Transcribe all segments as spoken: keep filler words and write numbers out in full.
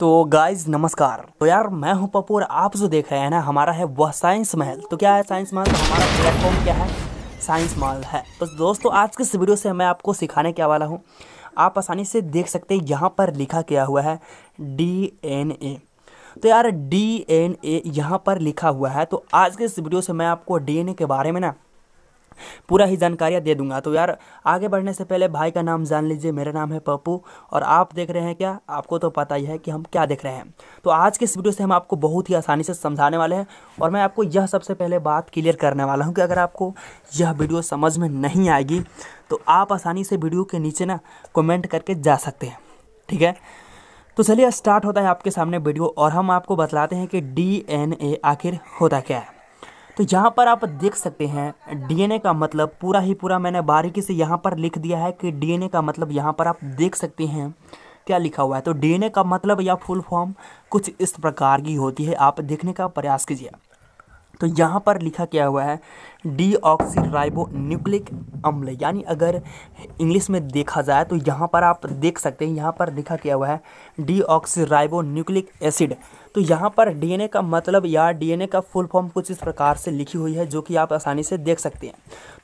तो गाइज नमस्कार। तो यार मैं हूं पप्पू और आप जो देख रहे हैं ना हमारा है वह साइंस महल। तो क्या है साइंस महल? तो हमारा प्लेटफॉर्म क्या है? साइंस महल है। तो दोस्तों आज के इस वीडियो से मैं आपको सिखाने क्या वाला हूं, आप आसानी से देख सकते हैं यहाँ पर लिखा क्या हुआ है डी एन ए। तो यार डी एन ए यहाँ पर लिखा हुआ है। तो आज के इस वीडियो से मैं आपको डी एन ए के बारे में ना पूरा ही जानकारियाँ दे दूंगा। तो यार आगे बढ़ने से पहले भाई का नाम जान लीजिए, मेरा नाम है पप्पू और आप देख रहे हैं क्या, आपको तो पता ही है कि हम क्या देख रहे हैं। तो आज के इस वीडियो से हम आपको बहुत ही आसानी से समझाने वाले हैं और मैं आपको यह सबसे पहले बात क्लियर करने वाला हूं कि अगर आपको यह वीडियो समझ में नहीं आएगी तो आप आसानी से वीडियो के नीचे ना कमेंट करके जा सकते हैं, ठीक है। तो चलिए स्टार्ट होता है आपके सामने वीडियो और हम आपको बतलाते हैं कि डी एन ए आखिर होता क्या है। तो यहाँ पर आप देख सकते हैं डी एन ए का मतलब पूरा ही पूरा मैंने बारीकी से यहाँ पर लिख दिया है कि डी एन ए का मतलब यहाँ पर आप देख सकते हैं क्या लिखा हुआ है। तो डी एन ए का मतलब या फुल फॉर्म कुछ इस प्रकार की होती है, आप देखने का प्रयास कीजिए। तो यहाँ पर लिखा क्या हुआ है डीऑक्सीराइबो न्यूक्लिक अम्ल, यानी अगर इंग्लिश में देखा जाए तो यहाँ पर आप देख सकते हैं यहाँ पर लिखा क्या हुआ है डीऑक्सीराइबो न्यूक्लिक एसिड। तो यहाँ पर डी एन ए का मतलब या डी एन ए का फुल फॉर्म कुछ इस प्रकार से लिखी हुई है जो कि आप आसानी से देख सकते हैं।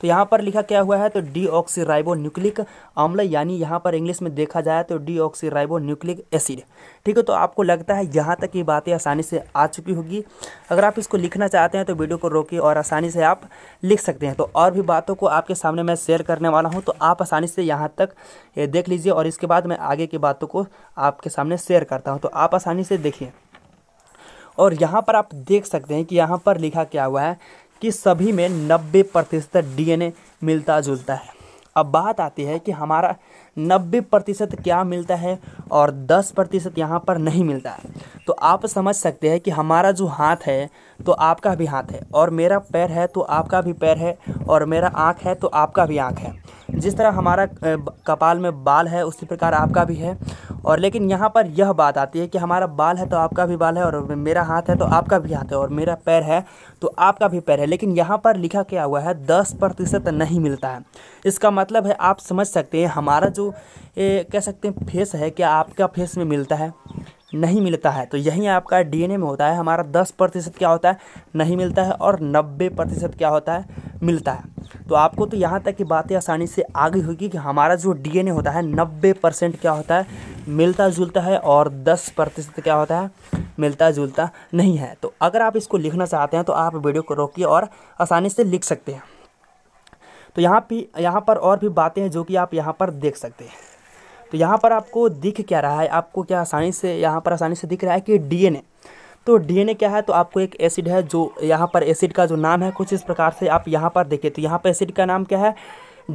तो यहाँ पर लिखा क्या हुआ है तो डीऑक्सीराइबो न्यूक्लिक अम्ल, यानी यहाँ पर इंग्लिश में देखा जाए तो डीऑक्सीराइबो न्यूक्लिक एसिड, ठीक है। तो आपको लगता है यहाँ तक ये बातें आसानी से आ चुकी होगी। अगर आप इसको लिखना चाहते हैं तो वीडियो को रोके और आसानी से आप लिख सकते हैं। तो और भी बातों को आपके सामने मैं शेयर करने वाला हूँ, तो आप आसानी से यहाँ तक ये देख लीजिए और इसके बाद मैं आगे की बातों को आपके सामने शेयर करता हूँ। तो आप आसानी से देखिए और यहाँ पर आप देख सकते हैं कि यहाँ पर लिखा क्या हुआ है कि सभी में नब्बे प्रतिशत डी एन ए मिलता जुलता है। अब बात आती है कि हमारा नब्बे प्रतिशत क्या मिलता है और दस प्रतिशत यहाँ पर नहीं मिलता है। तो आप समझ सकते हैं कि हमारा जो हाथ है तो आपका भी हाथ है और मेरा पैर है तो आपका भी पैर है और मेरा आँख है तो आपका भी आँख है। जिस तरह हमारा कपाल में बाल है उसी प्रकार आपका भी है। और लेकिन यहाँ पर यह बात आती है कि हमारा बाल है तो आपका भी बाल है और मेरा हाथ है तो आपका भी हाथ है और मेरा पैर है तो आपका भी पैर है। लेकिन यहाँ पर लिखा क्या हुआ है दस प्रतिशत नहीं मिलता है। इसका मतलब है आप समझ सकते हैं हमारा जो ए, कह सकते हैं फेस है, क्या आपका फेस में मिलता है? नहीं मिलता है। तो यही आपका डी एन ए में होता है, हमारा दस प्रतिशत क्या होता है नहीं मिलता है और नब्बे प्रतिशत क्या होता है मिलता है। तो आपको तो यहाँ तक की बातें आसानी से आ गई होगी कि हमारा जो डी एन ए होता है नब्बे परसेंट क्या होता है मिलता जुलता है और दस प्रतिशत क्या होता है मिलता जुलता नहीं है। तो अगर आप इसको लिखना चाहते हैं तो आप वीडियो को रोकिए और आसानी से लिख सकते हैं। तो यहाँ पे यहाँ पर और भी बातें हैं जो कि आप यहाँ पर देख सकते हैं। तो यहाँ पर आपको दिख क्या रहा है, आपको क्या आसानी से यहाँ पर आसानी से दिख रहा है कि डी एन ए, तो डी एन ए क्या है? तो आपको एक एसिड है जो यहाँ पर एसिड का जो नाम है कुछ इस प्रकार से आप यहाँ पर देखिए। तो यहाँ पर एसिड का नाम क्या है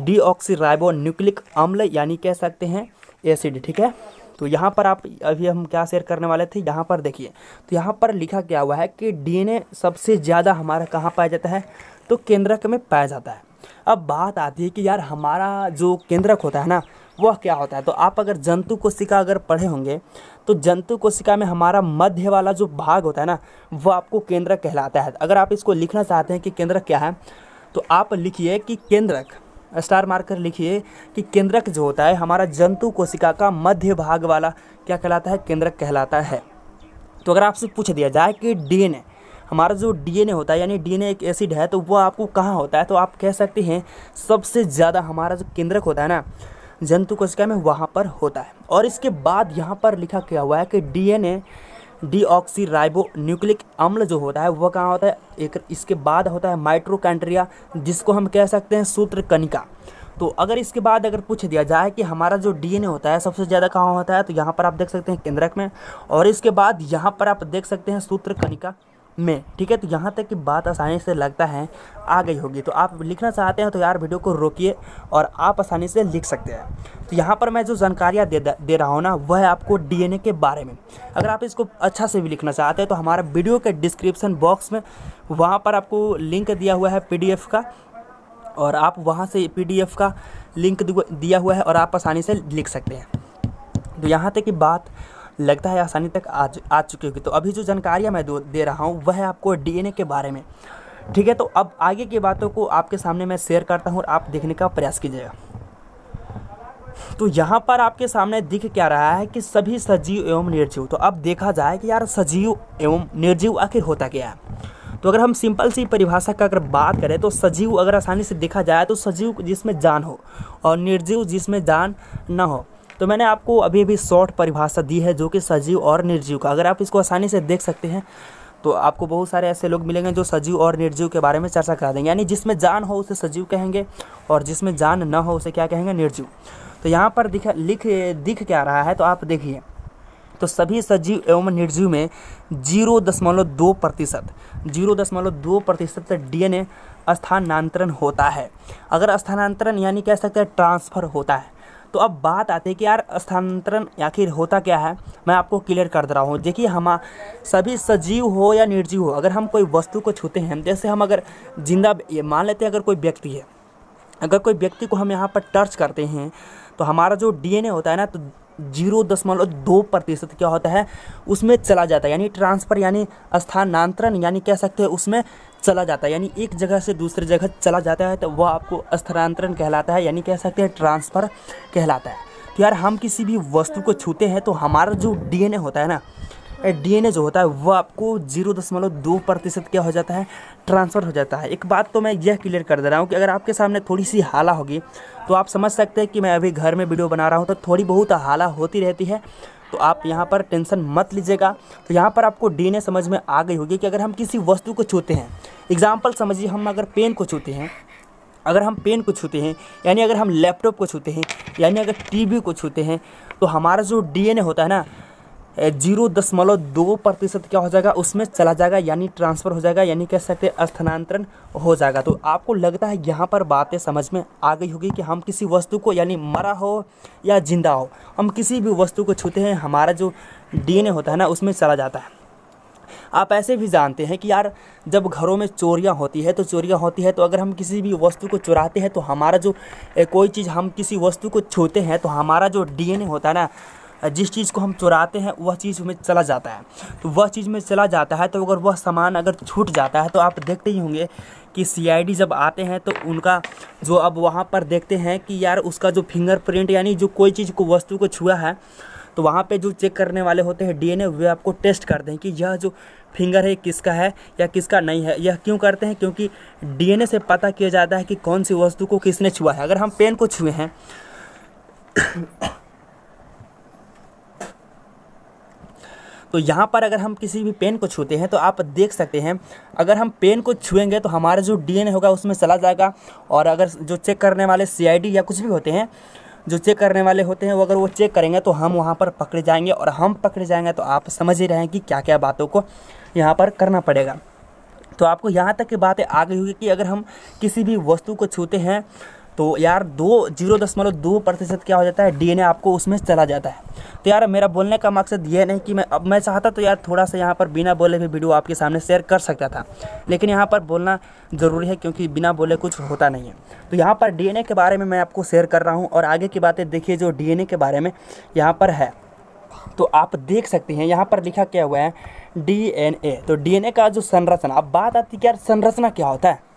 डीऑक्सीराइबो न्यूक्लिक अम्ल, यानी कह सकते हैं एसिड, ठीक है। तो यहाँ पर आप अभी हम क्या शेयर करने वाले थे, यहाँ पर देखिए। तो यहाँ पर लिखा क्या हुआ है कि डी एन ए सबसे ज़्यादा हमारा कहाँ पाया जाता है तो केंद्रक में पाया जाता है। अब बात आती है कि यार हमारा जो केंद्रक होता है ना वह क्या होता है। तो आप अगर जंतु कोशिका अगर पढ़े होंगे तो जंतु कोशिका में हमारा मध्य वाला जो भाग होता है ना वह आपको केंद्रक कहलाता है। अगर आप इसको लिखना चाहते हैं कि केंद्रक क्या है तो आप लिखिए कि केंद्रक, स्टार मार्कर लिखिए कि केंद्रक जो होता है हमारा जंतु कोशिका का मध्य भाग वाला क्या कहलाता है, केंद्रक कहलाता है। तो अगर आपसे पूछ दिया जाए कि डी एन ए हमारा जो डी एन ए होता है यानी डी एन ए एक एसिड है तो वो आपको कहाँ होता है, तो आप कह सकते हैं सबसे ज़्यादा हमारा जो केंद्रक होता है ना जंतु कोशिका में वहाँ पर होता है। और इसके बाद यहाँ पर लिखा क्या हुआ है कि D N A deoxyribo nucleic अम्ल जो होता है वह कहाँ होता है, एक इसके बाद होता है माइटोकांड्रिया, जिसको हम कह सकते हैं सूत्रकणिका। तो अगर इसके बाद अगर पूछ दिया जाए कि हमारा जो डी एन ए होता है सबसे ज़्यादा कहाँ होता है तो यहाँ पर आप देख सकते हैं केंद्रक में और इसके बाद यहाँ पर आप देख सकते हैं सूत्रकणिका में, ठीक है। तो यहाँ तक कि बात आसानी से लगता है आ गई होगी। तो आप लिखना चाहते हैं तो यार वीडियो को रोकिए और आप आसानी से लिख सकते हैं। तो यहाँ पर मैं जो जानकारियाँ दे दे रहा हूँ ना वह है आपको डी एन ए के बारे में। अगर आप इसको अच्छा से भी लिखना चाहते हैं तो हमारा वीडियो के डिस्क्रिप्शन बॉक्स में वहाँ पर आपको लिंक दिया हुआ है पी डी एफ का और आप वहाँ से पी डी एफ का लिंक दिया हुआ है और आप आसानी से लिख सकते हैं। तो यहाँ तक कि बात लगता है आसानी तक आज आ चुकी होगी। तो अभी जो जानकारियाँ मैं दे रहा हूँ वह है आपको डी एन ए के बारे में, ठीक है। तो अब आगे की बातों को आपके सामने मैं शेयर करता हूँ और आप देखने का प्रयास कीजिएगा। तो यहाँ पर आपके सामने दिख क्या रहा है कि सभी सजीव एवं निर्जीव। तो अब देखा जाए कि यार सजीव एवं निर्जीव आखिर होता क्या है। तो अगर हम सिंपल सी परिभाषा का अगर बात करें तो सजीव अगर आसानी से देखा जाए तो सजीव जिसमें जान हो और निर्जीव जिसमें जान ना हो। तो मैंने आपको अभी अभी शॉर्ट परिभाषा दी है जो कि सजीव और निर्जीव का। अगर आप इसको आसानी से देख सकते हैं तो आपको बहुत सारे ऐसे लोग मिलेंगे जो सजीव और निर्जीव के बारे में चर्चा करा देंगे, यानी जिसमें जान हो उसे सजीव कहेंगे और जिसमें जान ना हो उसे क्या कहेंगे, निर्जीव। तो यहाँ पर दिख लिख दिख क्या रहा है तो आप देखिए, तो सभी सजीव एवं निर्जीव में जीरो दशमलव दो प्रतिशत जीरो दशमलव दो प्रतिशत डी एन ए स्थानांतरण होता है। अगर स्थानांतरण यानी कह सकते हैं ट्रांसफ़र होता है। तो अब बात आती है कि यार स्थानांतरण आखिर होता क्या है, मैं आपको क्लियर कर दे रहा हूँ। देखिए हम सभी सजीव हो या निर्जीव हो, अगर हम कोई वस्तु को छूते हैं, जैसे हम अगर जिंदा ये मान लेते हैं अगर कोई व्यक्ति है, अगर कोई व्यक्ति को हम यहाँ पर टच करते हैं तो हमारा जो डीएनए होता है ना तो जीरो दशमलव दो प्रतिशत क्या होता है उसमें चला जाता है, यानी ट्रांसफ़र यानी स्थानांतरण यानी कह सकते हैं उसमें चला जाता है, यानी एक जगह से दूसरी जगह चला जाता है तो वह आपको स्थानांतरण कहलाता है, यानी कह सकते हैं ट्रांसफ़र कहलाता है। तो यार हम किसी भी वस्तु को छूते हैं तो हमारा जो डीएनए होता है ना डीएनए जो होता है वह आपको जीरो दशमलव दो प्रतिशत क्या हो जाता है, ट्रांसफ़र हो जाता है। एक बात तो मैं यह क्लियर कर दे रहा हूँ कि अगर आपके सामने थोड़ी सी हाला होगी तो आप समझ सकते हैं कि मैं अभी घर में वीडियो बना रहा हूँ तो थोड़ी बहुत हाला होती रहती है, तो आप यहाँ पर टेंशन मत लीजिएगा। तो यहाँ पर आपको डीएनए समझ में आ गई होगी कि अगर हम किसी वस्तु को छूते हैं, एग्जाम्पल समझिए हम अगर पेन को छूते हैं, अगर हम पेन को छूते हैं, यानी अगर हम लैपटॉप को छूते हैं, यानी अगर टीवी को छूते हैं तो हमारा जो डीएनए होता है ना जीरो दशमलव दो प्रतिशत क्या हो जाएगा उसमें चला जाएगा, यानी ट्रांसफ़र हो जाएगा, यानी कह सकते हैं स्थानांतरण हो जाएगा। तो आपको लगता है यहाँ पर बातें समझ में आ गई होगी कि हम किसी वस्तु को यानी मरा हो या जिंदा हो, हम किसी भी वस्तु को छूते हैं हमारा जो डीएनए होता है ना उसमें चला जाता है। आप ऐसे भी जानते हैं कि यार जब घरों में चोरियां होती है तो चोरियां होती है तो अगर हम किसी भी वस्तु को चुराते हैं तो हमारा जो कोई चीज़ हम किसी वस्तु को छूते हैं तो हमारा जो डीएनए होता है ना जिस चीज़ को हम चुराते हैं वह चीज़ में चला जाता है, तो वह चीज़ में चला जाता है। तो अगर वह सामान अगर छूट जाता है तो आप देखते ही होंगे कि सीआईडी जब आते हैं तो उनका जो अब वहाँ पर देखते हैं कि यार उसका जो फिंगरप्रिंट यानी जो कोई चीज़ को वस्तु को छुआ है तो वहाँ पे जो चेक करने वाले होते हैं डीएनए वे आपको टेस्ट करते हैं कि यह जो फिंगर है किसका है या किसका नहीं है। यह क्यों करते हैं, क्योंकि डीएनए से पता किया जाता है कि कौन सी वस्तु को किसने छुआ है। अगर हम पेन को छुए हैं तो यहाँ पर अगर हम किसी भी पेन को छूते हैं तो आप देख सकते हैं अगर हम पेन को छुएंगे तो हमारा जो डीएनए होगा उसमें चला जाएगा, और अगर जो चेक करने वाले सीआईडी या कुछ भी होते हैं जो चेक करने वाले होते हैं वो अगर वो चेक करेंगे तो हम वहाँ पर पकड़े जाएंगे, और हम पकड़े जाएंगे तो आप समझ ही रहे हैं कि क्या क्या बातों को यहाँ पर करना पड़ेगा। तो आपको यहाँ तक की बातें आ गई होगी कि अगर हम किसी भी वस्तु को छूते हैं तो यार दो जीरो दशमलव दो प्रतिशत क्या हो जाता है डीएनए आपको उसमें चला जाता है। तो यार मेरा बोलने का मकसद ये नहीं कि मैं अब मैं चाहता तो यार थोड़ा सा यहाँ पर बिना बोले भी वीडियो आपके सामने शेयर कर सकता था, लेकिन यहाँ पर बोलना ज़रूरी है क्योंकि बिना बोले कुछ होता नहीं है। तो यहाँ पर डीएनए के बारे में मैं आपको शेयर कर रहा हूँ, और आगे की बातें देखिए जो डीएनए के बारे में यहाँ पर है। तो आप देख सकते हैं यहाँ पर लिखा क्या हुआ है डीएनए। तो डीएनए का जो संरचना, अब बात आती है कि यार संरचना क्या होता है।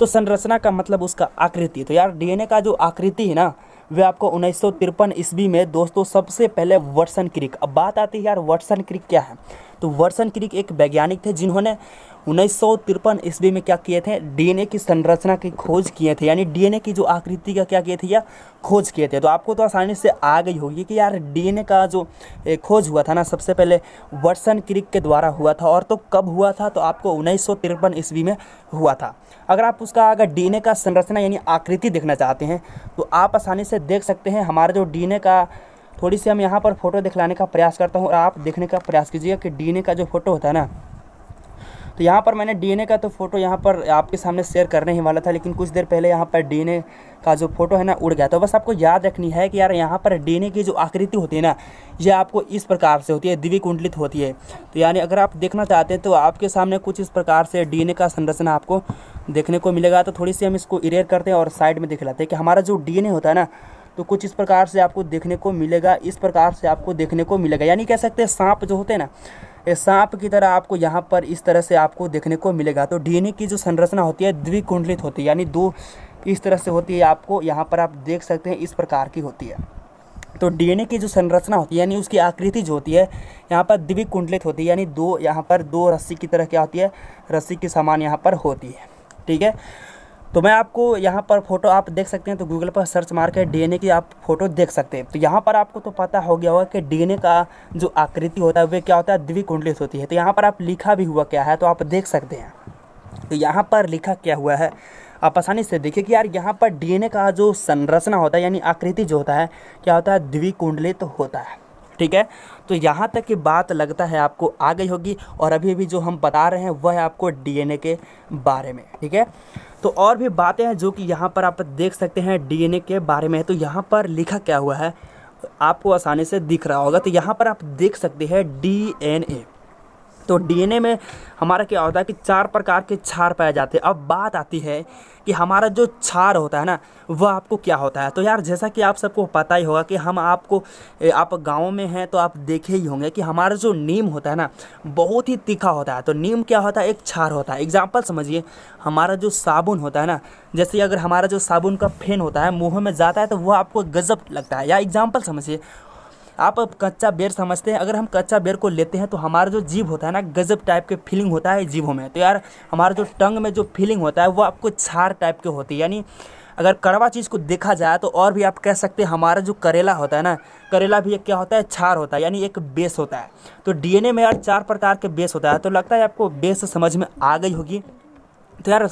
तो संरचना का मतलब उसका आकृति। तो यार डीएनए का जो आकृति है ना वे आपको उन्नीस सौ तिरपन ईस्वी में दोस्तों सबसे पहले वाटसन क्रिक। अब बात आती है यार वाटसन क्रिक क्या है। तो वाटसन क्रिक एक वैज्ञानिक थे जिन्होंने उन्नीस सौ तिरपन ईस्वी में क्या किए थे, डीएनए की संरचना की खोज किए थे, यानी डीएनए की जो आकृति का क्या किए थे या खोज किए थे। तो आपको तो आसानी से आ गई होगी कि यार डीएनए का जो खोज हुआ था ना सबसे पहले वाटसन क्रिक के द्वारा हुआ था, और तो कब हुआ था तो आपको उन्नीस सौ तिरपन ईस्वी में हुआ था। अगर आप उसका अगर डीएनए का संरचना यानी आकृति देखना चाहते हैं तो आप आसानी से देख सकते हैं हमारा जो डीएनए का, थोड़ी सी हम यहाँ पर फोटो दिखलाने का प्रयास करता हूँ और आप देखने का प्रयास कीजिएगा कि डीएनए का जो फोटो होता है ना, तो यहाँ पर मैंने डीएनए का तो फोटो यहाँ पर आपके सामने शेयर करने ही वाला था, लेकिन कुछ देर पहले यहाँ पर डीएनए का जो फोटो है ना उड़ गया। तो बस आपको याद रखनी है कि यार यहाँ पर डीएनए की जो आकृति होती है ना यह आपको इस प्रकार से होती है, द्विकुंडलित होती है। तो यानी अगर आप देखना चाहते हैं तो आपके सामने कुछ इस प्रकार से डीएनए का संरचना आपको देखने को मिलेगा। तो थोड़ी सी हम इसको इरेर करते हैं और साइड में दिखलाते हैं कि हमारा जो डीएनए होता है ना तो कुछ इस प्रकार से आपको देखने को मिलेगा, इस प्रकार से आपको देखने को मिलेगा, यानी कह सकते हैं सांप जो होते हैं ना सांप की तरह आपको यहाँ पर इस तरह से आपको देखने को मिलेगा। तो डीएनए की जो संरचना होती है द्विकुंडलित होती है, यानी दो इस तरह से होती है, आपको यहाँ पर आप देख सकते हैं इस प्रकार की होती है। तो डीएनए की जो संरचना होती है यानी उसकी आकृति जो होती है यहाँ पर द्विकुंडलित होती है, यानी दो यहाँ पर दो रस्सी की तरह क्या होती है, रस्सी के समान यहाँ पर होती है। ठीक है, तो मैं आपको यहाँ पर फ़ोटो आप देख सकते हैं, तो गूगल पर सर्च मार कर डीएनए की आप फ़ोटो देख सकते हैं। तो यहाँ पर आपको तो पता हो गया होगा कि डीएनए का जो आकृति होता है वह क्या होता है, द्विकुंडलित होती है। तो यहाँ पर आप लिखा भी हुआ क्या है तो आप देख सकते हैं, तो यहाँ पर लिखा क्या हुआ है आप आसानी से देखिए कि यार यहाँ पर डीएनए का जो संरचना होता है यानी आकृति जो होता है क्या होता है, द्विकुंडलित तो होता है। ठीक है, तो यहाँ तक की बात लगता है आपको आ गई होगी, और अभी अभी जो हम बता रहे हैं वह है आपको डीएनए के बारे में। ठीक है, तो और भी बातें हैं जो कि यहाँ पर आप देख सकते हैं डीएनए के बारे में। तो यहाँ पर लिखा क्या हुआ है आपको आसानी से दिख रहा होगा, तो यहाँ पर आप देख सकते हैं डीएनए। तो डीएनए में हमारा क्या होता है कि चार प्रकार के क्षार पाए जाते हैं। अब बात आती है कि हमारा जो क्षार होता है ना वह आपको क्या होता है। तो यार जैसा कि आप सबको पता ही होगा कि हम आपको आप गाँव में हैं तो आप देखे ही होंगे कि हमारा जो नीम होता है ना बहुत ही तीखा होता है। तो नीम क्या होता है, एक क्षार होता है। एग्जाम्पल समझिए, हमारा जो साबुन होता है ना, जैसे अगर हमारा जो साबुन का फेन होता है मुँह में जाता है तो वह आपको गजब लगता है। या एग्जाम्पल समझिए, आप कच्चा बेर समझते हैं, अगर हम कच्चा बेर को लेते हैं तो हमारा जो जीभ होता है ना गजब टाइप के फीलिंग होता है जीभों में। तो यार हमारा जो टंग में जो फीलिंग होता है वो आपको छार टाइप के होती है। यानी अगर कड़वा चीज़ को देखा जाए तो और भी आप कह सकते हैं, हमारा जो करेला होता है ना, करेला भी एक क्या होता है, छार होता है, यानी एक बेस होता है। तो डीएनए में यार चार प्रकार के बेस होता है। तो लगता है आपको बेस समझ में आ गई होगी। तो यार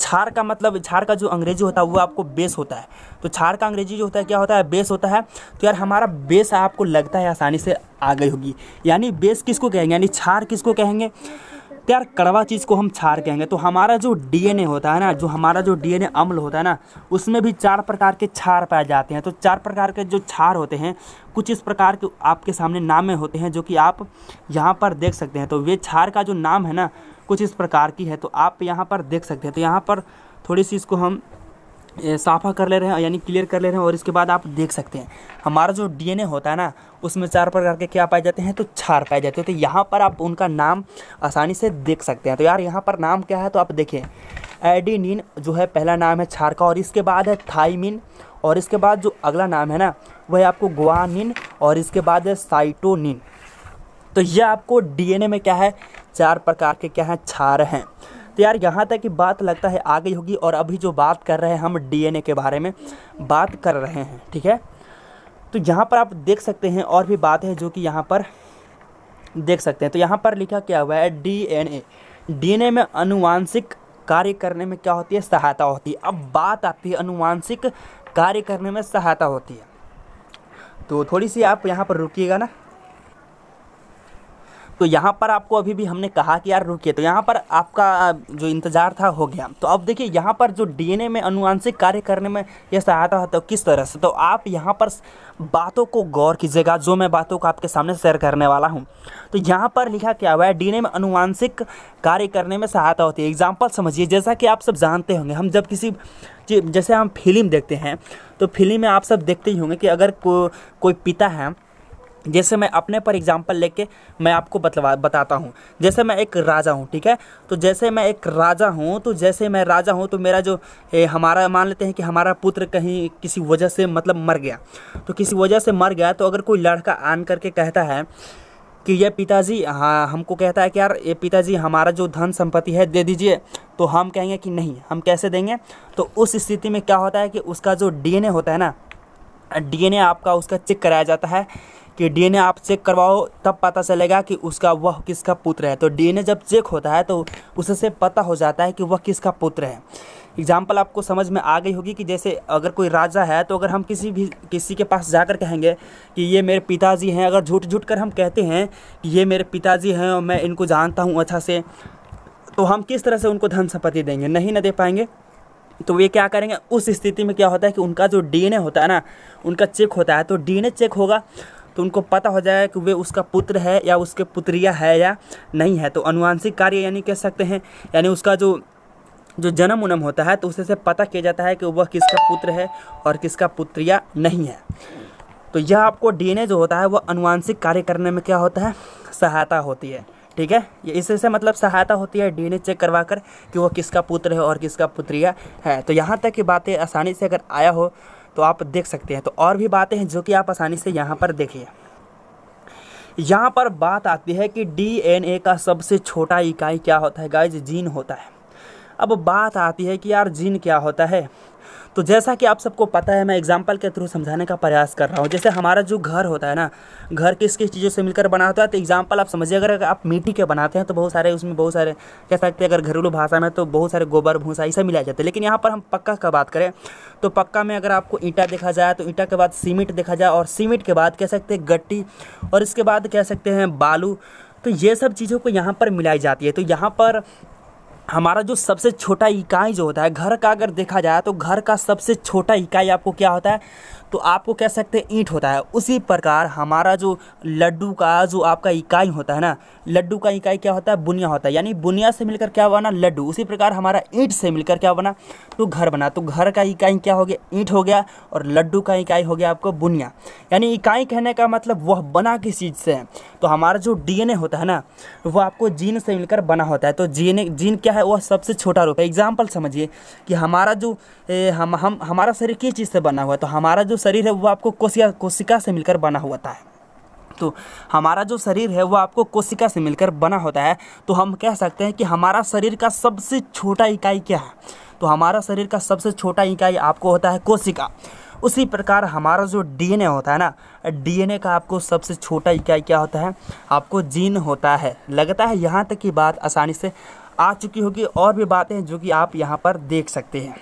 छार का मतलब, छार का जो अंग्रेजी होता है वो आपको बेस होता है। तो छार का अंग्रेजी जो होता है क्या होता है, बेस होता है। तो यार हमारा बेस आपको लगता है आसानी से आ गई होगी। यानी बेस किसको कहेंगे, यानी छार किसको कहेंगे, तो यार कड़वा चीज़ को हम छार कहेंगे। तो हमारा जो डीएनए होता है ना, जो हमारा जो डीएनए अम्ल होता है ना, उसमें भी चार प्रकार के छार पाए जाते हैं। तो चार प्रकार के जो छार होते हैं कुछ इस प्रकार के आपके सामने नाम में होते हैं जो कि आप यहाँ पर देख सकते हैं। तो वे छार का जो नाम है ना कुछ इस प्रकार की है, तो आप यहाँ पर देख सकते हैं। तो यहाँ पर थोड़ी सी इसको हम साफ़ा कर ले रहे हैं, यानी क्लियर कर ले रहे हैं, और इसके बाद आप देख सकते हैं हमारा जो डीएनए होता है ना उसमें चार प्रकार के क्या पाए जाते हैं, तो छार पाए जाते हैं। तो यहाँ पर आप उनका नाम आसानी से देख सकते हैं। तो यार यहाँ पर नाम क्या है तो आप देखिए, एडेनिन जो है पहला नाम है छार का, और इसके बाद है थाइमिन, और इसके बाद जो अगला नाम है ना वह आपको ग्वानिन, और इसके बाद है साइटोनिन। तो यह आपको डीएनए में क्या है, चार प्रकार के क्या है, छार हैं। तो यार यहाँ तक की बात लगता है आ गई होगी, और अभी जो बात कर रहे हैं हम डीएनए के बारे में बात कर रहे हैं। ठीक है, तो यहाँ पर आप देख सकते हैं और भी बात है जो कि यहाँ पर देख सकते हैं। तो यहाँ पर लिखा क्या हुआ है, डीएनए डीएनए में अनुवांशिक कार्य करने में क्या होती है, सहायता होती है। अब बात आती है अनुवांशिक कार्य करने में सहायता होती है, तो थोड़ी सी आप यहाँ पर रुकिएगा ना। तो यहाँ पर आपको अभी भी हमने कहा कि यार रुकिए, तो यहाँ पर आपका जो इंतज़ार था हो गया। तो अब देखिए यहाँ पर जो डीएनए में अनुवांशिक कार्य करने में यह सहायता होता है किस तरह से, तो आप यहाँ पर बातों को गौर कीजिएगा जो मैं बातों को आपके सामने शेयर करने वाला हूँ। तो यहाँ पर लिखा क्या हुआ है, डीएनए में अनुवांशिक कार्य करने में सहायता होती है। एग्जाम्पल समझिए, जैसा कि आप सब जानते होंगे, हम जब किसी जैसे हम फिल्म देखते हैं तो फिल्म में आप सब देखते ही होंगे कि अगर को, कोई पिता है, जैसे मैं अपने पर एग्जाम्पल लेके मैं आपको बतवा बताता हूँ। जैसे मैं एक राजा हूँ, ठीक है, तो जैसे मैं एक राजा हूँ तो जैसे मैं राजा हूँ तो मेरा जो ए, हमारा मान लेते हैं कि हमारा पुत्र कहीं किसी वजह से मतलब मर गया, तो किसी वजह से मर गया। तो अगर कोई लड़का आन करके कहता है कि ये पिताजी, हाँ हमको कहता है कि यार ये पिताजी हमारा जो धन संपत्ति है दे दीजिए, तो हम कहेंगे कि नहीं हम कैसे देंगे। तो उस स्थिति में क्या होता है कि उसका जो डीएनए होता है ना, डीएनए आपका उसका चेक कराया जाता है कि डीएनए आप चेक करवाओ तब पता चलेगा कि उसका वह किसका पुत्र है। तो डीएनए जब चेक होता है तो उससे पता हो जाता है कि वह किसका पुत्र है। एग्जाम्पल आपको समझ में आ गई होगी कि जैसे अगर कोई राजा है तो अगर हम किसी भी किसी के पास जाकर कहेंगे कि ये मेरे पिताजी हैं, अगर झूठ झूठ कर हम कहते हैं कि ये मेरे पिताजी हैं और मैं इनको जानता हूँ अच्छा से, तो हम किस तरह से उनको धन संपत्ति देंगे, नहीं ना दे पाएंगे। तो वे क्या करेंगे, उस स्थिति में क्या होता है कि उनका जो डीएनए होता है ना उनका चेक होता है। तो डीएनए चेक होगा तो उनको पता हो जाएगा कि वे उसका पुत्र है या उसके पुत्रिया है या नहीं है। तो अनुवांशिक कार्य यानी कह सकते हैं, यानी उसका जो जो जन्म उन्म होता है तो उसे से पता किया जाता है कि वह किसका पुत्र है और किसका पुत्रिया नहीं है। तो यह आपको डीएनए जो होता है वह अनुवांशिक कार्य करने में क्या होता है, सहायता होती है। ठीक है, ये इससे से मतलब सहायता होती है डीएनए चेक करवा कर कि वह किसका पुत्र है और किसका पुत्रिया है। तो यहाँ तक की बातें आसानी से अगर आया हो तो आप देख सकते हैं। तो और भी बातें हैं जो कि आप आसानी से यहाँ पर देखिए। यहाँ पर बात आती है कि डीएनए का सबसे छोटा इकाई क्या होता है गाइज, जीन होता है। अब बात आती है कि यार जीन क्या होता है, तो जैसा कि आप सबको पता है मैं एग्जांपल के थ्रू समझाने का प्रयास कर रहा हूँ। जैसे हमारा जो घर होता है ना, घर किस किस चीज़ों से मिलकर बना होता है, तो एग्जांपल आप समझिए। अगर आप मिट्टी के बनाते हैं तो बहुत सारे उसमें बहुत सारे कह सकते हैं, अगर घरेलू भाषा में तो बहुत सारे गोबर भूसा ये सब मिलाया जाता है। लेकिन यहाँ पर हम पक्का का बात करें तो पक्का में अगर आपको ईंटा देखा जाए तो ईंटा के बाद सीमेंट देखा जाए, और सीमेंट के बाद कह सकते हैं गट्टी, और इसके बाद कह सकते हैं बालू। तो ये सब चीज़ों को यहाँ पर मिलाई जाती है। तो यहाँ पर हमारा जो सबसे छोटा इकाई जो होता है घर का, अगर देखा जाए तो घर का सबसे छोटा इकाई आपको क्या होता है, तो आपको कह सकते हैं ईंट होता है। उसी प्रकार हमारा जो लड्डू का जो आपका इकाई होता है ना, लड्डू का इकाई क्या होता है, बुनिया होता है, यानी बुनिया से मिलकर क्या बना लड्डू। उसी प्रकार हमारा ईंट से मिलकर क्या बना, तो घर बना। तो घर का इकाई क्या हो गया, ईंट हो गया, और लड्डू का इकाई हो गया आपको बुनिया। यानी इकाई कहने का मतलब वह बना किस चीज़ से है। तो हमारा जो डीएनए होता है ना, वह आपको जीन से मिलकर बना होता है। तो डीएनए जीन क्या है, वह सबसे छोटा रूप है। एग्जाम्पल समझिए कि हमारा जो हम हम हमारा शरीर किस चीज़ से बना हुआ है, तो हमारा जो शरीर है वो आपको कोशिका कोशिका से मिलकर बना होता है। तो हमारा जो शरीर है वो आपको कोशिका से मिलकर बना होता है। तो हम कह सकते हैं कि हमारा शरीर का सबसे छोटा इकाई क्या है, तो हमारा शरीर का सबसे छोटा इकाई आपको होता है कोशिका। उसी प्रकार हमारा जो डीएनए होता है ना, डीएनए का आपको सबसे छोटा इकाई क्या होता है, आपको जीन होता है। लगता है यहाँ तक की बात आसानी से आ चुकी होगी। और भी बातें जो कि आप यहाँ पर देख सकते हैं।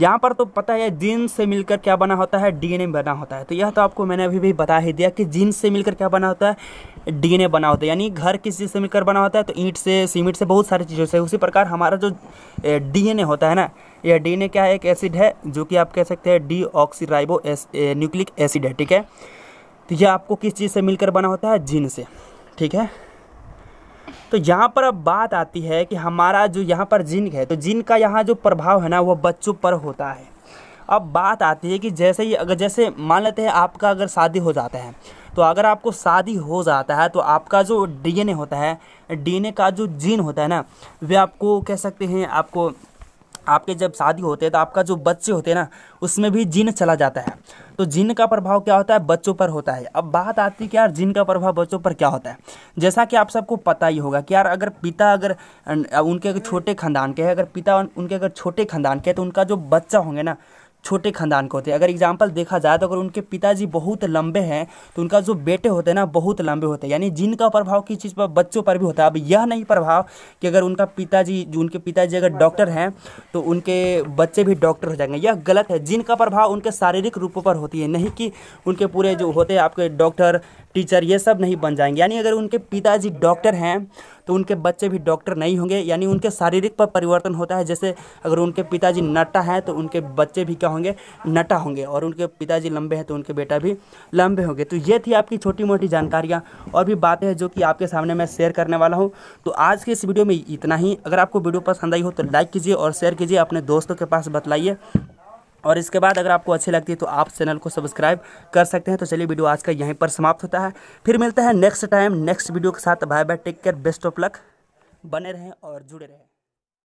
यहाँ पर तो पता है जीन से मिलकर क्या बना होता है, डीएनए बना होता है। तो यह तो आपको मैंने अभी भी बता ही दिया कि जीन से मिलकर क्या बना होता है, डीएनए बना होता है। यानी घर किस चीज़ से मिलकर बना होता है, तो ईंट से, सीमेंट से, बहुत सारी चीज़ों से। उसी प्रकार हमारा जो डीएनए होता है ना, यह डीएनए क्या है, एक एसिड है जो कि आप कह सकते हैं डी ऑक्सीराइबो न्यूक्लिक एसिड है, ठीक है। तो यह आपको किस चीज़ से मिलकर बना होता है, जीन से, ठीक है। तो यहाँ पर अब बात आती है कि हमारा जो यहाँ पर जीन है, तो जीन का यहाँ जो प्रभाव है ना, वह बच्चों पर होता है। अब बात आती है कि जैसे ही अगर जैसे मान लेते हैं आपका अगर शादी हो जाता है, तो अगर आपको शादी हो जाता है तो आपका जो डीएनए होता है, डीएनए का जो जीन होता है ना, वे आपको कह सकते हैं आपको आपके जब शादी होते हैं तो आपका जो बच्चे होते हैं ना, उसमें भी जीन चला जाता है। तो जीन का प्रभाव क्या होता है, बच्चों पर होता है। अब बात आती है कि यार जीन का प्रभाव बच्चों पर क्या होता है। जैसा कि आप सबको पता ही होगा कि यार अगर पिता अगर उनके अगर छोटे खानदान के हैं, अगर पिता उनके अगर छोटे खानदान के हैं, तो उनका जो बच्चा होंगे ना छोटे खानदान के होते हैं। अगर एग्जाम्पल देखा जाए तो अगर उनके पिताजी बहुत लंबे हैं तो उनका जो बेटे होते हैं ना बहुत लंबे होते हैं। यानी जीन का प्रभाव किस चीज़ पर, बच्चों पर भी होता है। अब यह नहीं प्रभाव कि अगर उनका पिताजी जो उनके पिताजी अगर डॉक्टर हैं तो उनके बच्चे भी डॉक्टर हो जाएंगे, यह गलत है। जीन का प्रभाव उनके शारीरिक रूपों पर होती है, नहीं कि उनके पूरे जो होते हैं आपके डॉक्टर, टीचर, ये सब नहीं बन जाएंगे। यानी अगर उनके पिताजी डॉक्टर हैं तो उनके बच्चे भी डॉक्टर नहीं होंगे। यानी उनके शारीरिक पर परिवर्तन होता है। जैसे अगर उनके पिताजी नटा हैं तो उनके बच्चे भी क्या होंगे, नटा होंगे, और उनके पिताजी लंबे हैं तो उनके बेटा भी लंबे होंगे। तो ये थी आपकी छोटी मोटी जानकारियाँ। और भी बातें हैं जो कि आपके सामने मैं शेयर करने वाला हूँ। तो आज के इस वीडियो में इतना ही। अगर आपको वीडियो पसंद आई हो तो लाइक कीजिए और शेयर कीजिए, अपने दोस्तों के पास बतलाइए, और इसके बाद अगर आपको अच्छी लगती है तो आप चैनल को सब्सक्राइब कर सकते हैं। तो चलिए वीडियो आज का यहीं पर समाप्त होता है। फिर मिलते हैं नेक्स्ट टाइम नेक्स्ट वीडियो के साथ। Bye bye, take care, best of luck, बने रहें और जुड़े रहें।